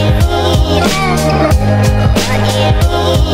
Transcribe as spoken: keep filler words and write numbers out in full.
I